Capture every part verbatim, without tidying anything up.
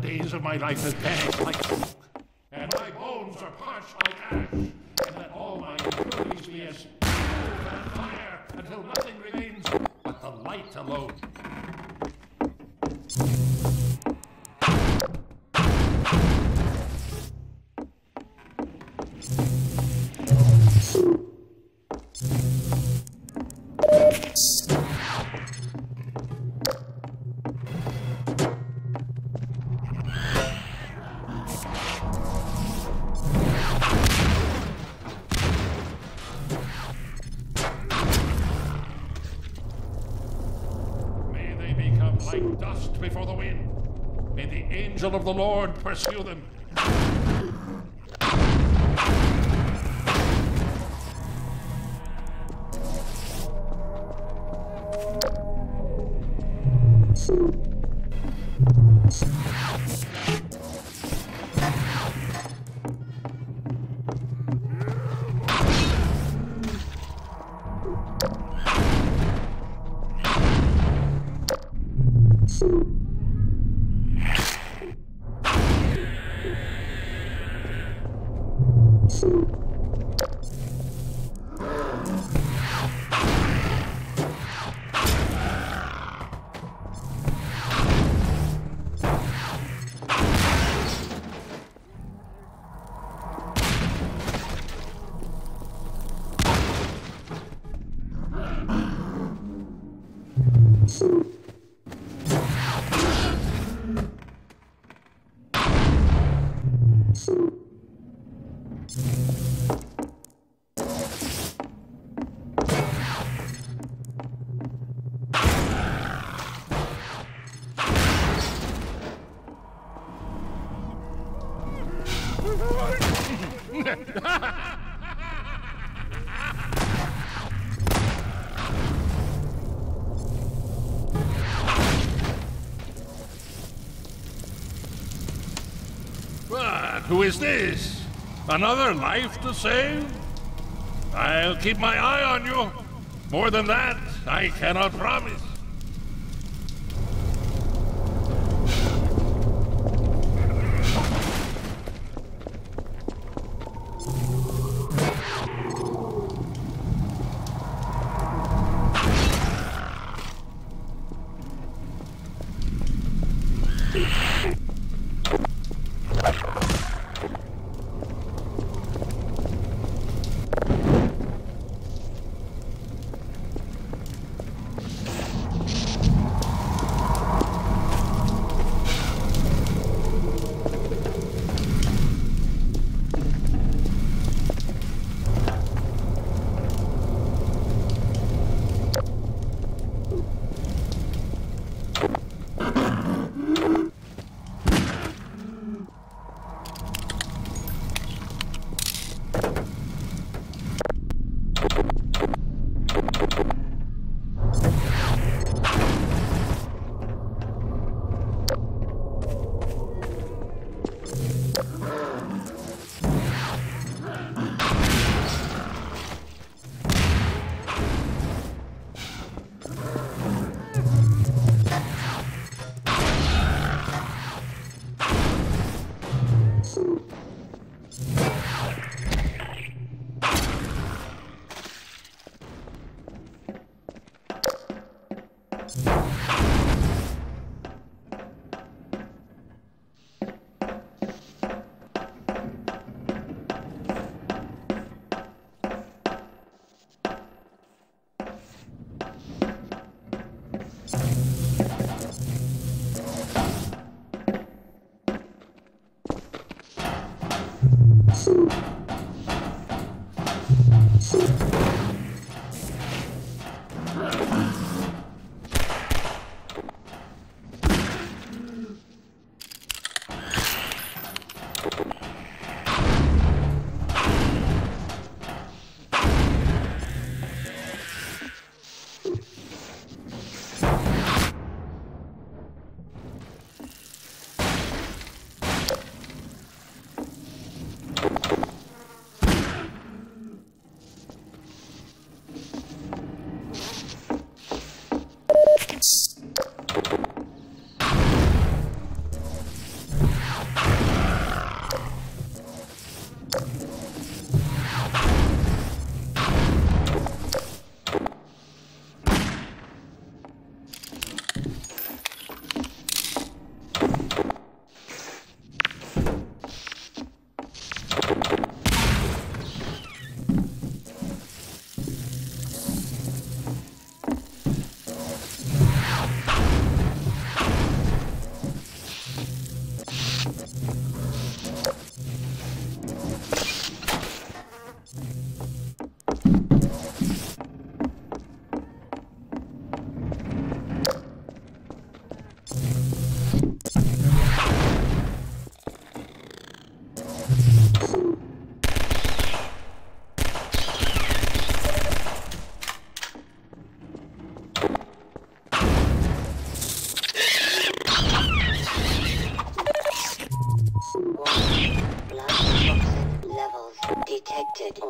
Days of my life has vanished like smoke, and my bones are parched like ash, and let all my furies be as cold as fire until nothing remains but the light alone. Like dust before the wind. May the angel of the Lord pursue them. But who is this? Another life to save? I'll keep my eye on you. More than that, I cannot promise.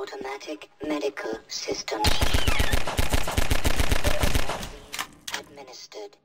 Automatic medical system administered.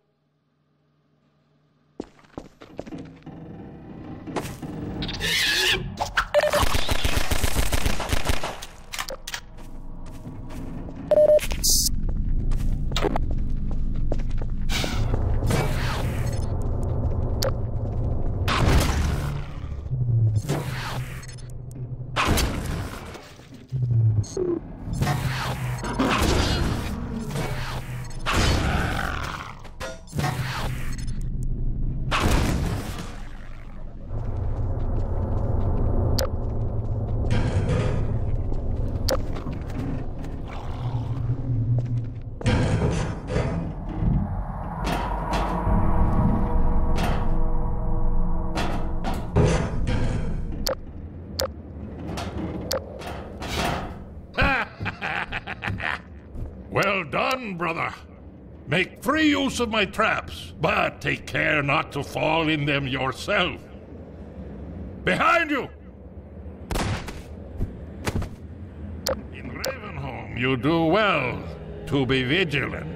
Well done, brother. Make free use of my traps, but take care not to fall in them yourself. Behind you! In Ravenholm. You do well to be vigilant.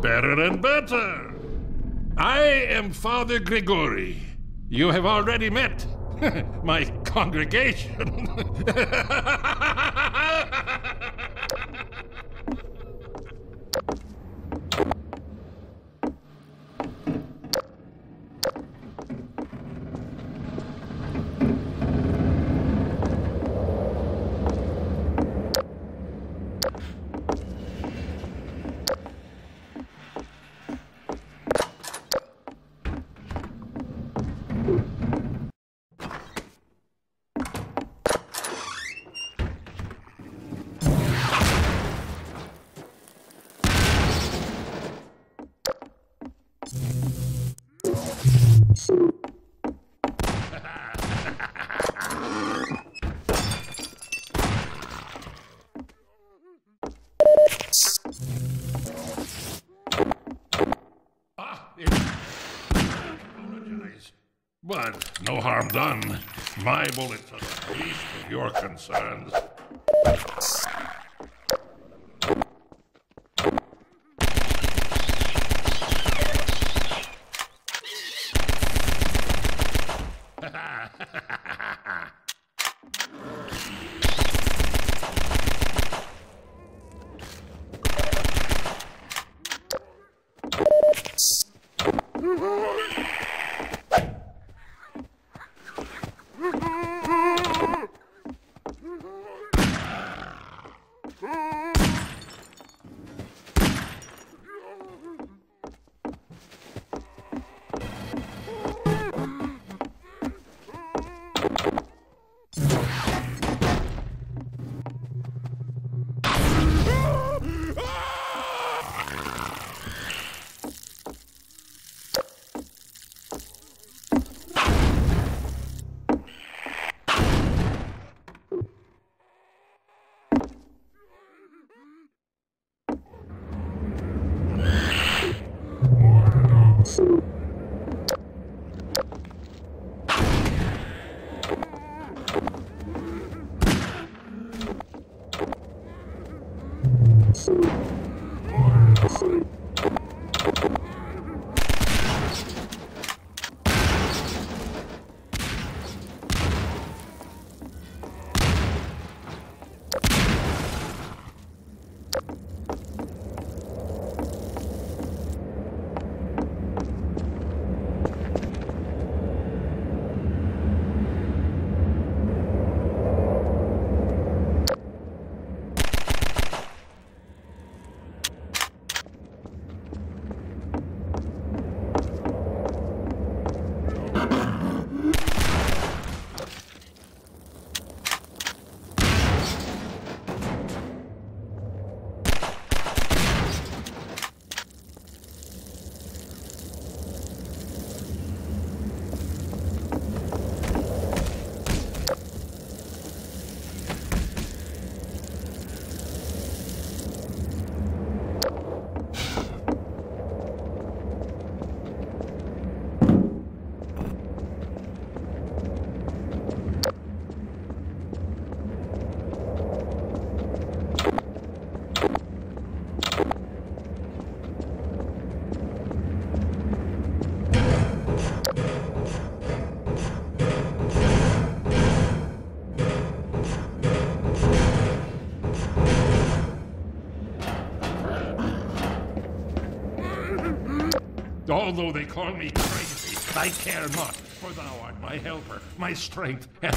Better and better. I am Father Grigori. You have already met my congregation. But no harm done. My bullets are the least of your concerns. Although they call me crazy, I care not, for thou art my helper, my strength, and...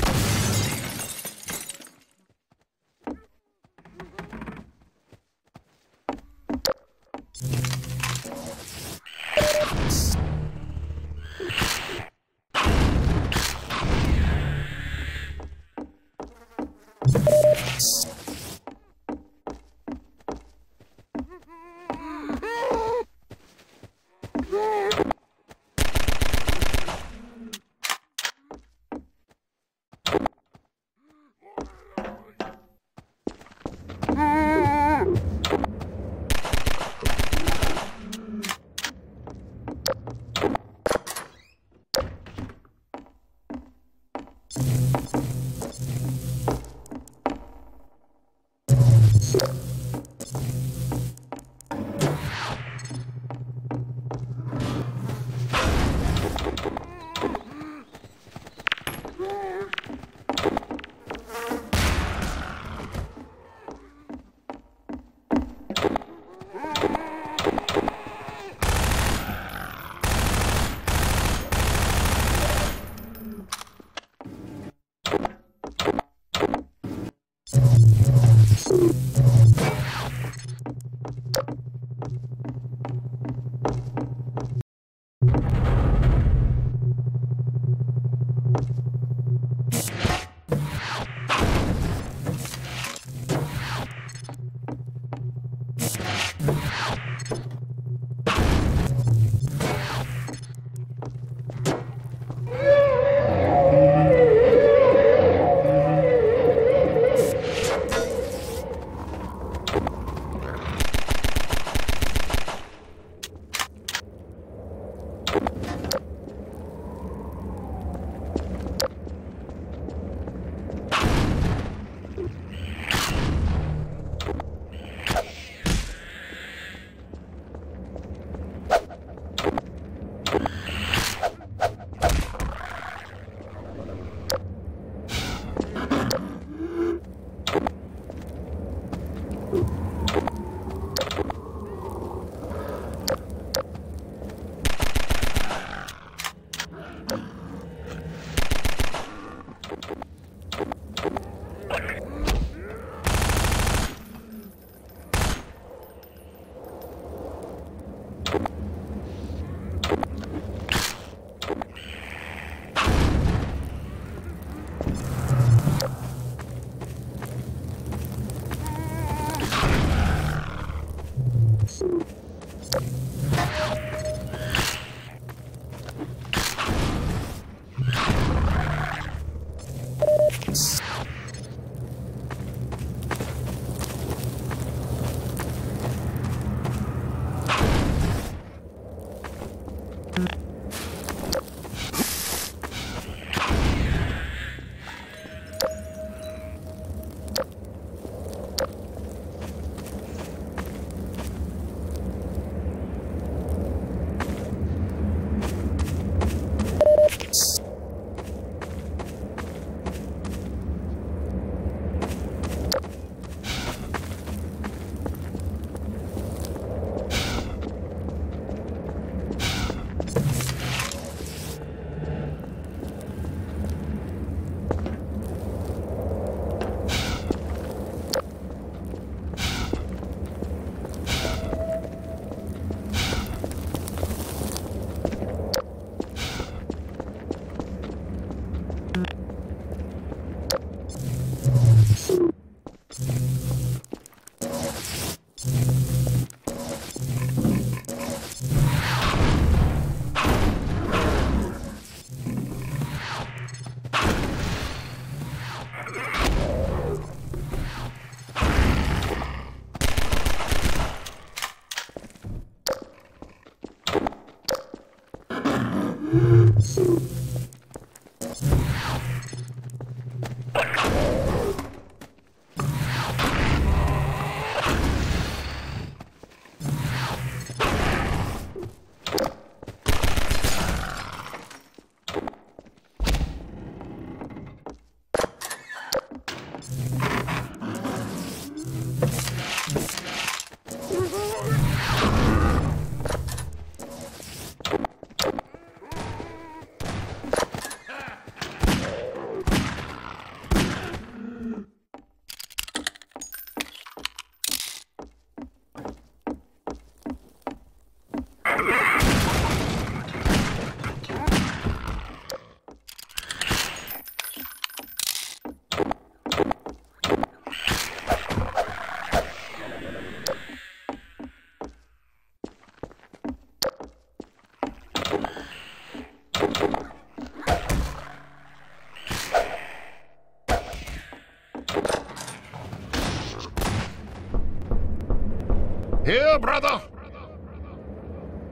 Here, brother!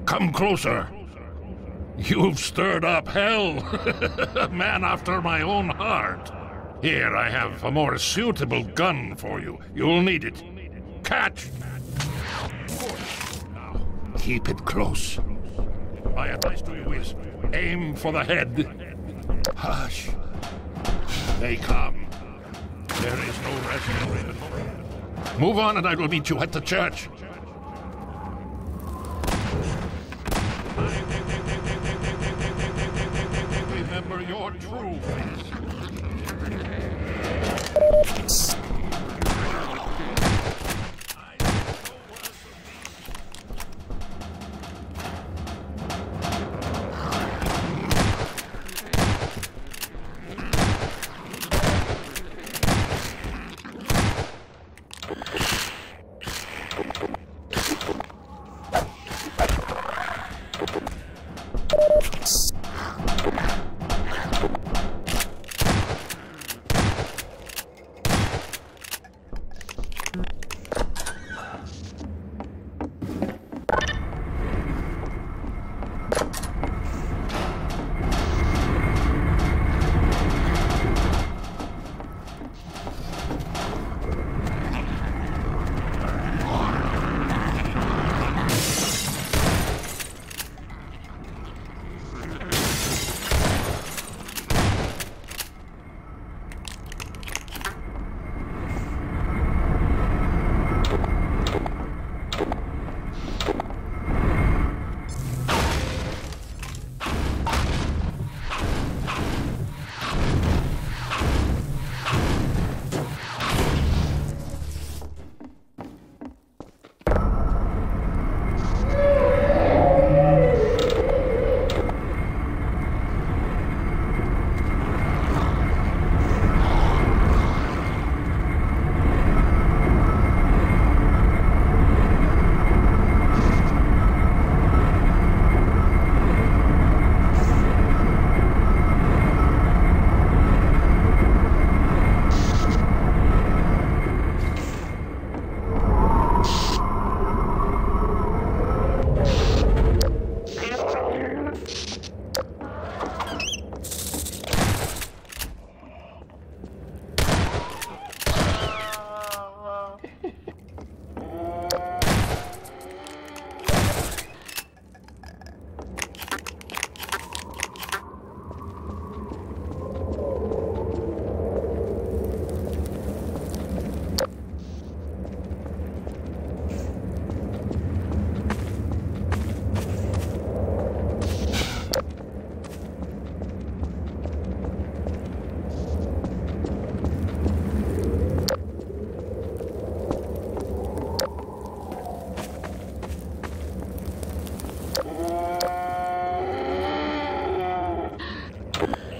Come closer. You've stirred up hell, man after my own heart. Here, I have a more suitable gun for you. You'll need it. Catch! Keep it close. My advice to you is aim for the head. Hush. They come. There is no rest in Ravenholm. Move on and I will meet you at the church. Remember your true face. Come on.